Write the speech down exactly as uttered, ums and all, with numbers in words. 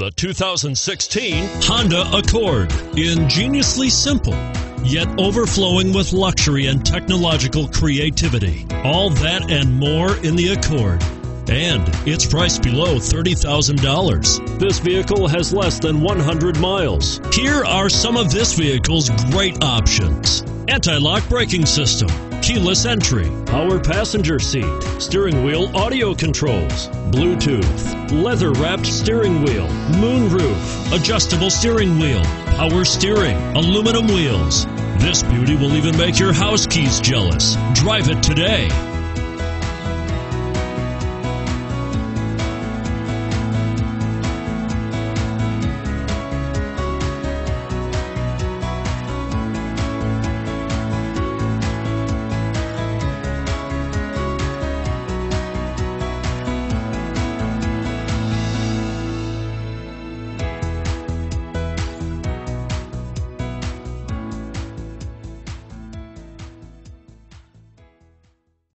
the two thousand sixteen Honda Accord. Ingeniously simple, yet overflowing with luxury and technological creativity. All that and more in the Accord. And it's priced below thirty thousand dollars. This vehicle has less than one hundred miles. Here are some of this vehicle's great options: anti-lock braking system, keyless entry, power passenger seat, steering wheel audio controls, Bluetooth, leather-wrapped steering wheel, moonroof, adjustable steering wheel, power steering, aluminum wheels. This beauty will even make your house keys jealous. Drive it today.